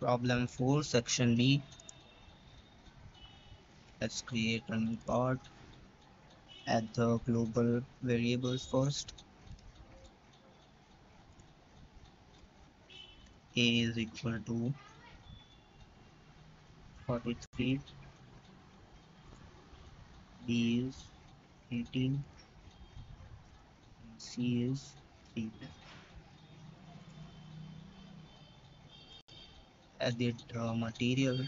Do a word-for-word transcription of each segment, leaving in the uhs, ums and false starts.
Problem four, section B. Let's create a new part. Add the global variables first. A is equal to forty-three, B is eighteen, and C is three. Edit uh, material,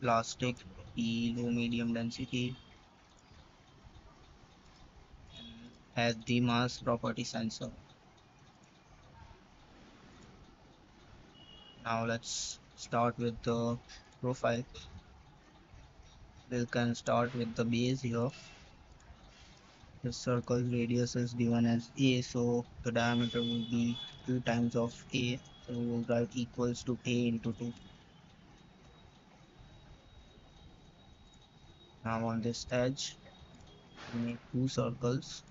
plastic, E low medium density, and add the mass property sensor. Now let's start with the profile. We can start with the base here. The circle radius is given as A, so the diameter will be two times of A, so we will write equals to A into two. Now on this edge, make two circles.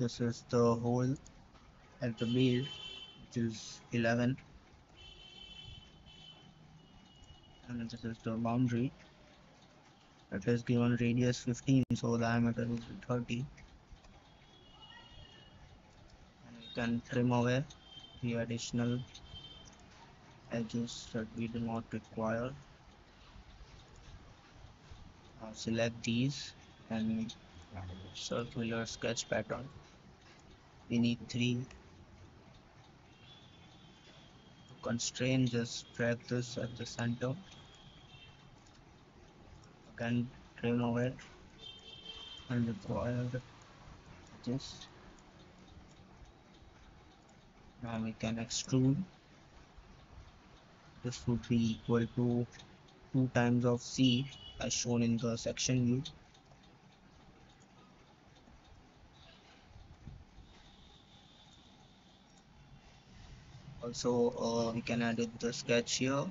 This is the hole at the base, which is eleven, and this is the boundary. It is given radius fifteen, so diameter is thirty. And we can trim away the additional edges that we do not require. Now select these and circular sketch pattern. We need three. To constrain, just drag this at the center. Can trim over and required just. Now we can extrude. This would be equal to two times of C as shown in the section view. Also uh, we can edit the sketch here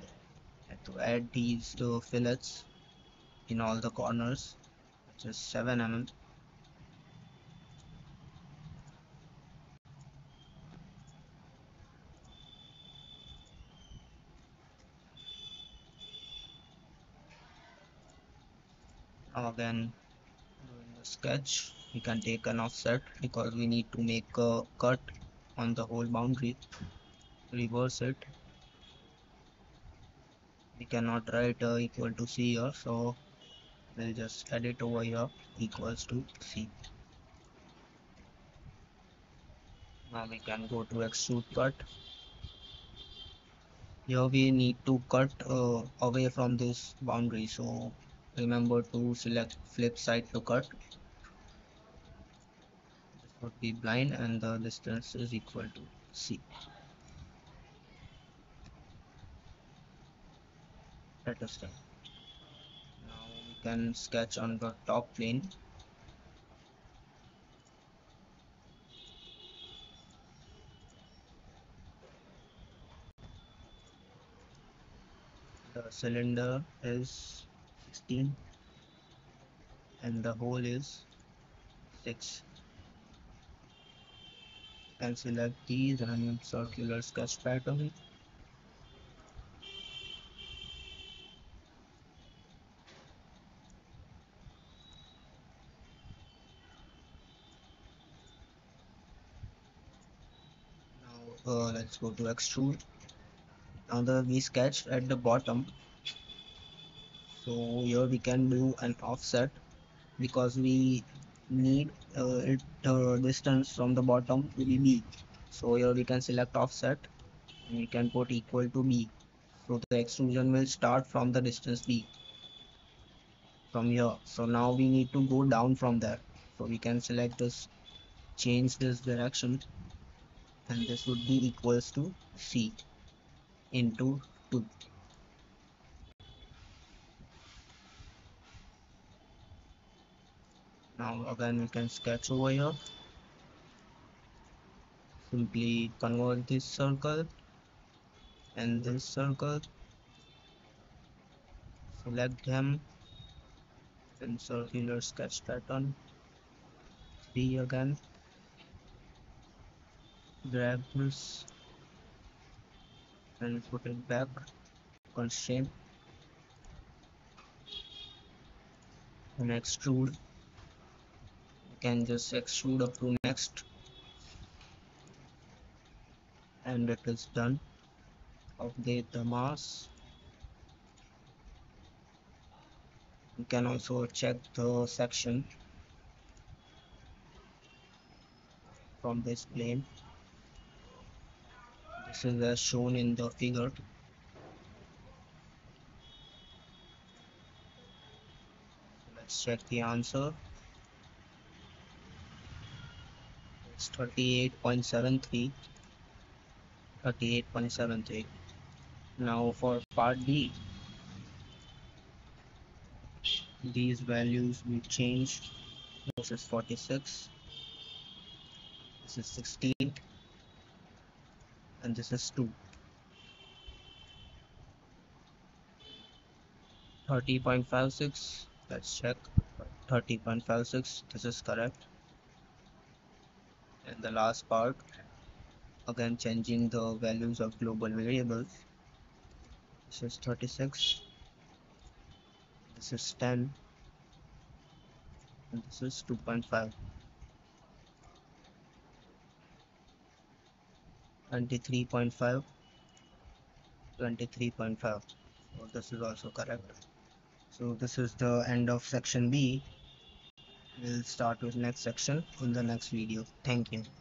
and to add these uh, fillets in all the corners, which is seven millimeters. Now again in the sketch we can take an offset because we need to make a cut on the whole boundary. Reverse it. We cannot write uh, equal to C here, so we'll just edit over here equals to C. Now we can go to extrude cut. Here we need to cut uh, away from this boundary, so remember to select flip side to cut. This would be blind and the distance is equal to C. Let us start. Can sketch on the top plane. The cylinder is sixteen and the hole is six. And select these and circular sketch pattern. Uh, let's go to extrude. Now the we sketched at the bottom, so here we can do an offset because we need uh, it uh, distance from the bottom to be B. So here we can select offset and we can put equal to B. So the extrusion will start from the distance B from here. So now we need to go down from there. So we can select this, change this direction. And this would be equals to C into two. Now again we can sketch over here. Simply convert this circle and this circle. Select them and circular sketch pattern. C again. grabs and put it back, constraint, and extrude. You can just extrude up to next, and it is done. Update the mass. You can also check the section from this plane. This is as shown in the figure. Let's check the answer. It's thirty-eight point seven three. thirty-eight point seven three. Now for part D, these values will change. This is forty-six, this is sixteen, and this is two. thirty point five six, let's check. thirty point five six, this is correct. And the last part, again changing the values of global variables. This is thirty-six. This is ten, and this is two point five. twenty-three point five, twenty-three point five, so this is also correct. So this is the end of section B. We'll start with next section in the next video. Thank you.